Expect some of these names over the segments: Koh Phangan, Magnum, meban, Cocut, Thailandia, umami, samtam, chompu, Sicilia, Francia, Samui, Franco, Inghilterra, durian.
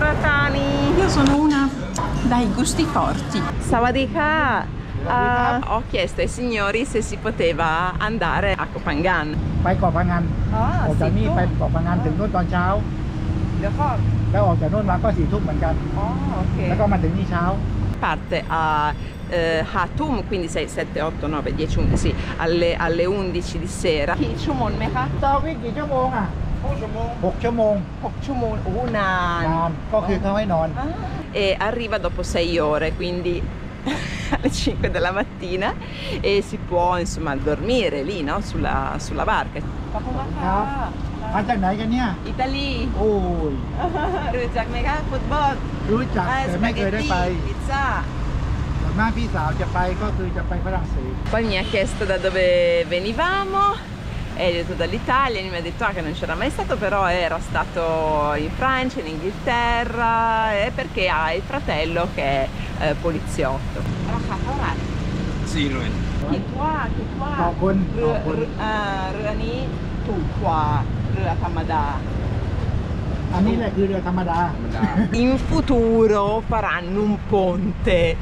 Muratani. Io sono una dai gusti forti. Sawadika, ho chiesto ai signori se si poteva andare a Koh Phangan. Vai Koh Phangan. Oh, da lì vai Koh Phangan,ถึงนู่นตอนเช้า. แล้วออกจากนู่นมาก็ 4 ทุ่มเหมือนกัน แล้วก็มาถึงนี่เช้า parte a Hatum, quindi 6, 7, 8, 9, 10, 11, sì, alle 11 di sera. Chi chumon meha? Tawi chi chumon ah? 6 chumon. Unan. E arriva dopo 6 ore, quindi alle 5 della mattina e si può insomma dormire lì, no? Sulla barca. Ah. มาจากไหนกันเนี่ยอิตาลีโอ้ยรู้จักไหมคะฟุตบอลรู้จักแต่ไม่เคยได้ไปพิซซ่าส่วนมากพี่สาวจะไปก็คือจะไปฝรั่งเศส poi mi ha chiesto da dove venivamo e ho detto dall'Italia e mi ha detto che non c'era mai stato però era stato in Francia in Inghilterra e perché ha il fratello che è poliziotto ราคาเท่าไหร่สี่หน่วยกี่ตัวเรือนี้ถูกกว่าIn futuro faranno un ponte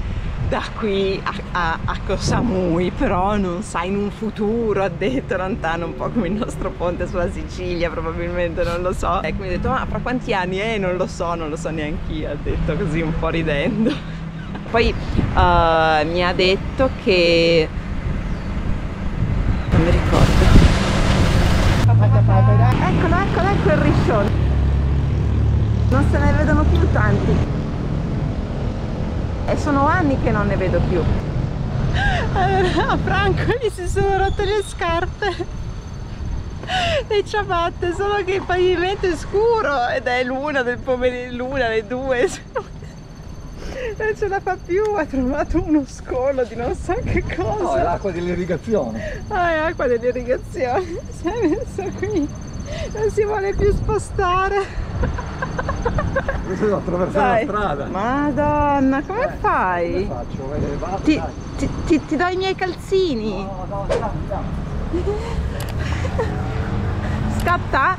da qui a Samui, però non sa, in un futuro, ha detto lontano, un po' come il nostro ponte sulla Sicilia, probabilmente, non lo so. E quindi ho detto, ma fra quanti anni? Non lo so neanch'io, ha detto così un po' ridendo. Poi mi ha detto che... non mi ricordo. Eccolo il riscione. Non se ne vedono più tanti. E sono anni che non ne vedo più. Allora, a Franco gli si sono rotte le scarpe. Le ciabatte, solo che il pavimento è scuro ed è l'una del pomeriggio, le due. Non ce la fa più, ha trovato uno scolo di non so che cosa. No, è l'acqua dell'irrigazione. Ah, è acqua dell'irrigazione. Si è messo qui. Non si vuole più spostare. Questo devo attraversare la strada. Madonna, come fai? Come faccio? Vado, ti do i miei calzini. No, scatta.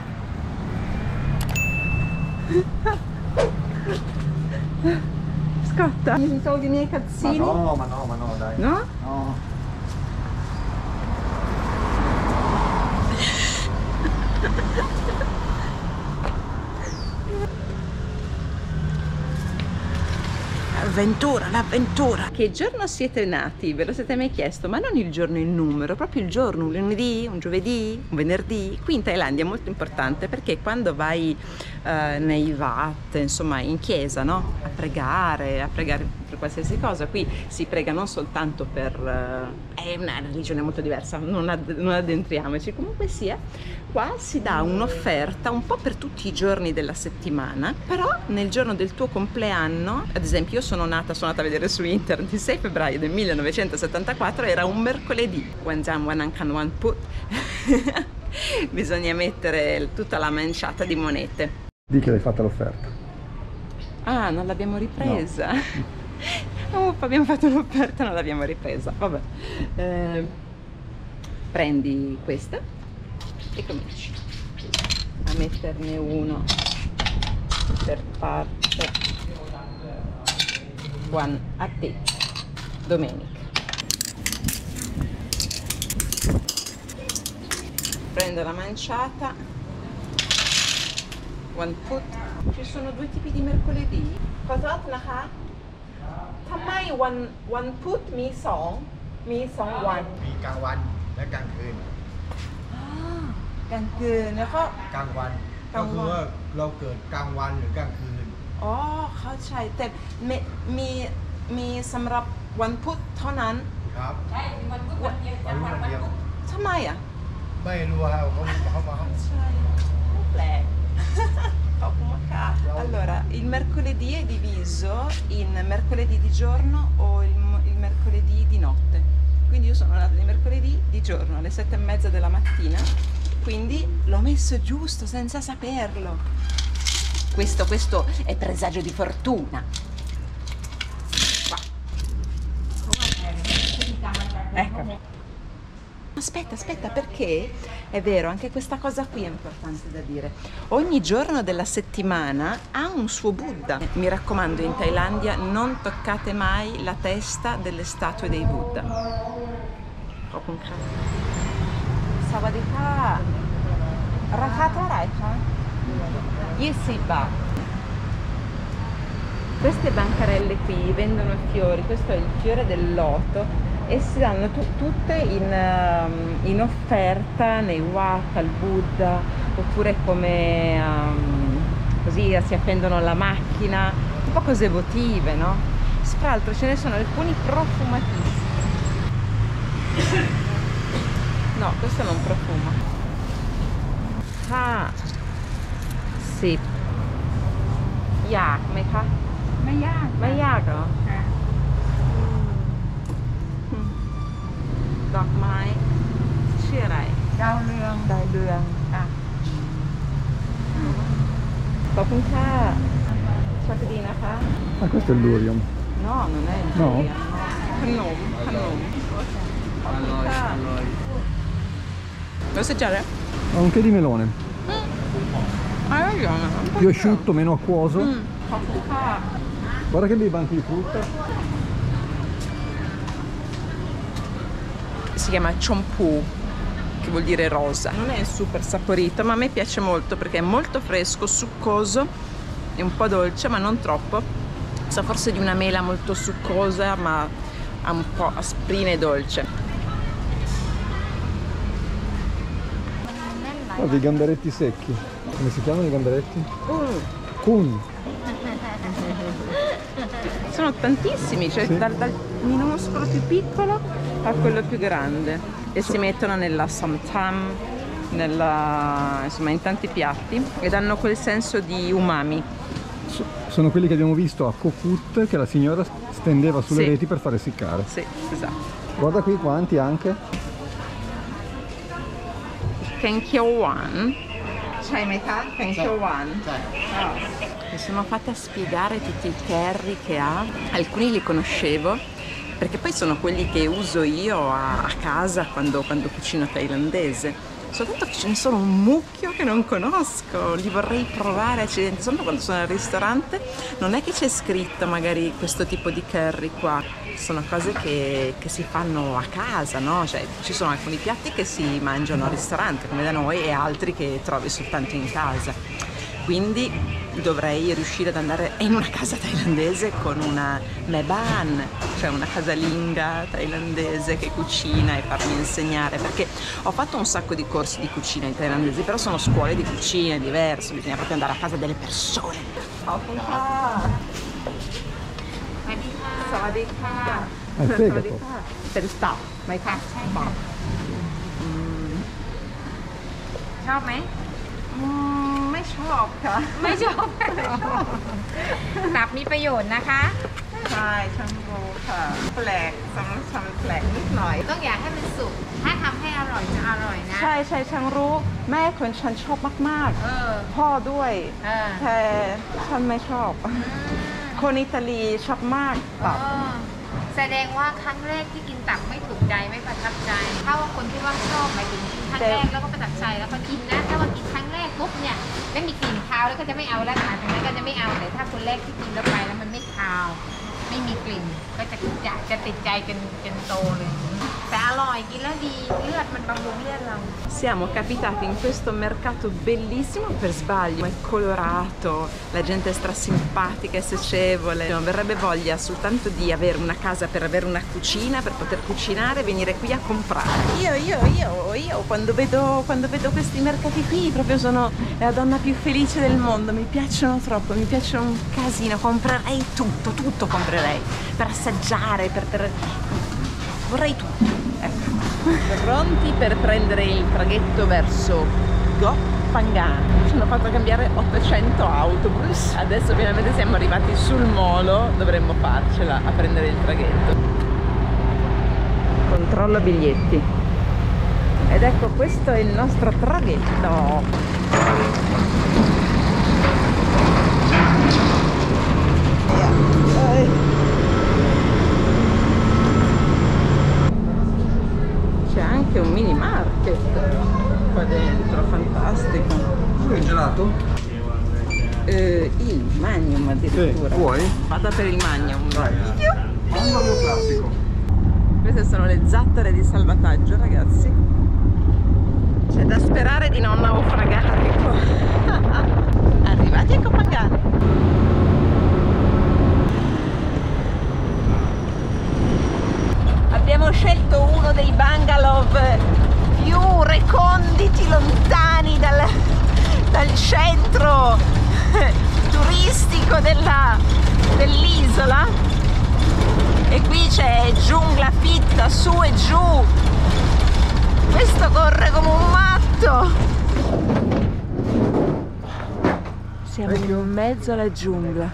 Scotta, mi tolgo i miei calzini. Ma no, dai. No? No. L'avventura. Che giorno siete nati? Ve lo siete mai chiesto? Ma non il giorno e il numero, proprio il giorno, un lunedì, un giovedì, un venerdì. Qui in Thailandia è molto importante perché quando vai nei Wat, insomma in chiesa, no? A pregare per qualsiasi cosa, qui si prega non soltanto per... è una religione molto diversa, non addentriamoci, comunque sia, qua si dà un'offerta un po' per tutti i giorni della settimana, però nel giorno del tuo compleanno, ad esempio io sono nata a vedere su internet il 6 febbraio del 1974, era un mercoledì. Wanjam Wanankan Wanput. Bisogna mettere tutta la manciata di monete. Dì che l'hai fatta l'offerta. Ah, non l'abbiamo ripresa. No. Abbiamo fatto l'offerta, non l'abbiamo ripresa. Vabbè. Prendi questa e cominci a metterne uno per parte. Buon a te, domenica. Prendo la manciata. One foot. Ci sono due tipi di mercoledì. Cos'è la Tamai one foot mi song. Mi song one. Mi gang one. E gang kun. Ah, gang kun. E poi gang one. Gang one. Lo che gang one o gang kun.อ๋อเข้าใจแต่มีสำหรับวันพุธเท่านั้นครับใช่วันพุธวันเดียวทำไมอ่ะไม่รู้ครับเขามาใช่แปลกขอบคุณมากค่ะ allora il mercoledì è diviso in mercoledì di giorno o il mercoledì di notte quindi io sono nata di mercoledì di giorno alle 7:30 della mattina quindi l'ho messo giusto senza saperlo Questo è presagio di fortuna. Qua. Ecco. Aspetta, perché è vero, anche questa cosa qui è importante da dire. Ogni giorno della settimana ha un suo Buddha. Mi raccomando, in Thailandia non toccate mai la testa delle statue dei Buddha. Sawadika Rakata Raika Yesiba. Queste bancarelle qui vendono fiori, questo è il fiore del loto. E si danno tutte in offerta nei Wat al Buddha, oppure come così si appendono alla macchina, un po' cose votive, no? Fra l'altro ce ne sono alcuni profumatissimi. No, questo non profuma. Ah, sì. Yak, mai fa? Mai yak, no? Dọc mai chia này cao lương đài đường à có cũng tha cho cái gì nè. Ma questo è il durian? No, non è il durian. No. Allora. Vuoi assaggiare? Anche di melone. Hai ragione. Più asciutto, meno acquoso. Guarda che bei banchi di frutta. Si chiama chompu, che vuol dire rosa. Non è super saporito, ma a me piace molto perché è molto fresco, succoso e un po' dolce, ma non troppo. Sa forse di una mela molto succosa, ma un po' asprina e dolce. Oh, dei gamberetti secchi. Come si chiamano i gamberetti? Kun. Sono tantissimi, cioè sì. dal minuscolo più piccolo a quello più grande, e si mettono nella samtam, insomma in tanti piatti, e danno quel senso di umami. Sono quelli che abbiamo visto a Cocut, che la signora stendeva sulle reti per fare essiccare. Sì, esatto. Guarda qui quanti anche. Kenkyowan. C'hai metà? Kenkyowan. Mi sono fatta spiegare tutti i curry che ha, alcuni li conoscevo perché poi sono quelli che uso io a casa quando cucino thailandese, soltanto che ce ne sono un mucchio che non conosco, li vorrei provare, insomma quando sono al ristorante non è che c'è scritto magari questo tipo di curry qua, sono cose che si fanno a casa, no? Cioè ci sono alcuni piatti che si mangiano al ristorante come da noi e altri che trovi soltanto in casa, quindi dovrei riuscire ad andare in una casa thailandese con una meban, cioè una casalinga thailandese che cucina, e farmi insegnare, perché ho fatto un sacco di corsi di cucina in thailandese, però sono scuole di cucina, è diverso, bisogna proprio andare a casa delle persone. Siamo capitati in questo mercato bellissimo per sbaglio, è colorato, la gente è strasimpatica e socievole, non verrebbe voglia soltanto di avere una casa per avere una cucina, per poter cucinare e venire qui a comprare. Io quando vedo questi mercati qui proprio sono la donna più felice del mondo, mi piacciono troppo, mi piacciono un casino, comprerei tutto comprerei, per assaggiare, vorrei tutto, ecco. Pronti per prendere il traghetto verso Koh Phangan. Ci hanno fatto cambiare 800 autobus, adesso finalmente siamo arrivati sul molo, dovremmo farcela a prendere il traghetto. Controllo biglietti. Ed ecco, questo è il nostro traghetto. Anche un mini Il Magnum addirittura. Sì, vuoi? Vada per il Magnum. Vai. Magnum classico. Queste sono le zattere di salvataggio, ragazzi. C'è da sperare di non naufragare qua. Arrivati a Koh Phangan. Abbiamo scelto uno dei bungalow più reconditi, lontani dal centro turistico dell'isola, e qui c'è giungla fitta su e giù. Questo corre come un matto. Siamo in mezzo alla giungla.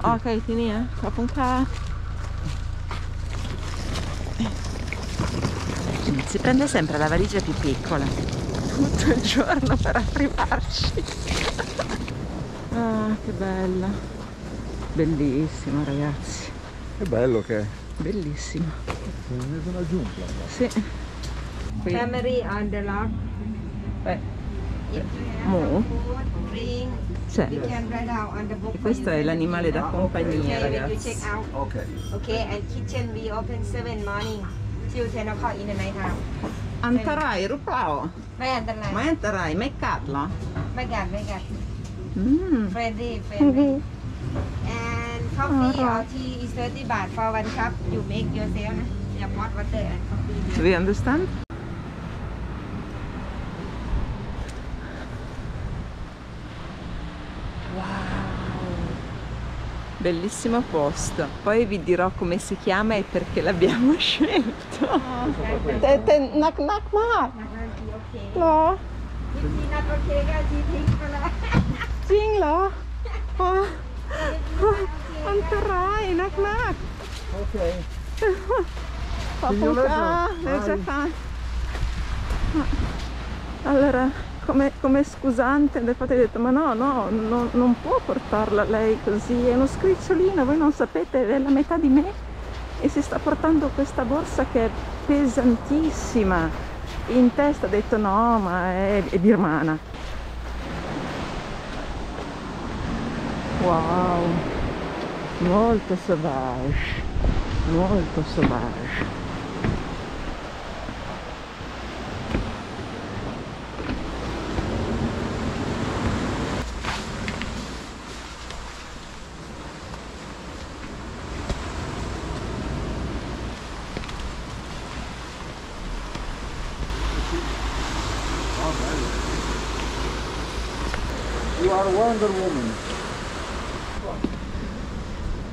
Ok, tieni, la punta. Si prende sempre la valigia più piccola. Tutto il giorno per arrivarci. Ah, che bella, bellissimo, ragazzi, che bello che è, bellissimo. È una giungla. Sì. Family and the lot. E questo è l'animale da compagnia, ragazzi. Ok, and kitchen we open 7 morning till 10 o'clock in the night time. Antarai, ruplao. Ma antarai, ma è catla? My god. Friendly. And coffee or tea is 30 baht for 1 cup. You make yourself, you pot water and coffee. Do you understand? Wow! Bellissimo posto. Poi vi dirò come si chiama e perché l'abbiamo scelto. No. Allora, come scusante, infatti ho detto, ma no, non può portarla lei così, è uno scricciolino, voi non sapete, è la metà di me. E si sta portando questa borsa che è pesantissima in testa. Ha detto no, ma è birmana. Wow, molto sauvage, molto sauvage.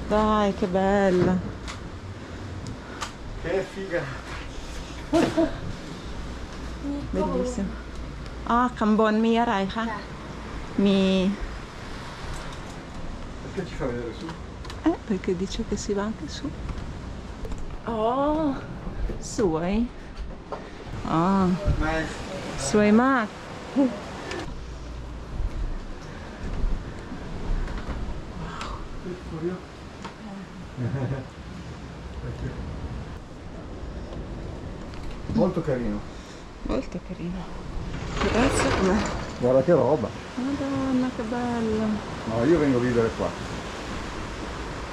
Dai, che bella, che figa. Bellissimo. Cambon mia Raiha. Perché ci fa vedere su? Perché dice che si va anche su. Suoi. Nice. Suoi ma. Molto carino, molto carino. Grazie. Guarda che roba, madonna, che bello. No, io vengo a vivere qua.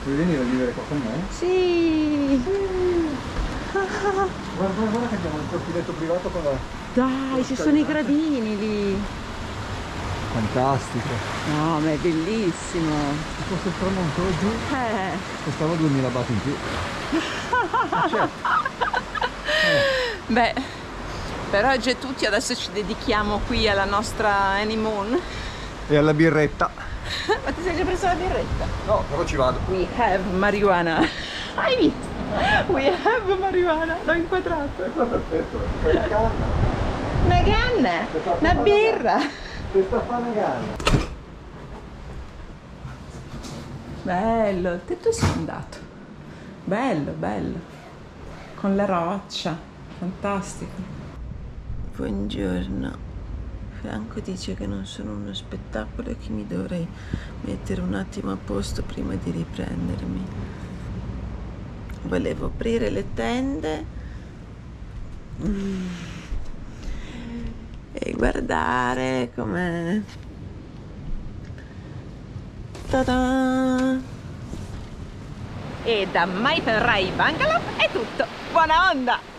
Vuoi venire a vivere qua con me? Sì. Guarda che abbiamo il corpinetto privato con la... Dai, ci sono i gradini lì. Fantastico. No, ma è bellissimo. Se fosse il tramonto giù, costava 2000 baht in più. Beh, per oggi è tutto. Adesso ci dedichiamo qui alla nostra honeymoon e alla birretta. Ma ti sei già preso la birretta? No, però ci vado. We have marijuana. Hai visto? We have marijuana. L'ho inquadrato. Perfetto. Una canna, una birra. Questa fa una gara. Bello, il tetto è sfondato. Bello. Con la roccia, fantastico. Buongiorno. Franco dice che non sono uno spettacolo e che mi dovrei mettere un attimo a posto prima di riprendermi. Volevo aprire le tende e guardare come Ta-da! E da Mai Ferrai Bangalore è tutto. Buona onda!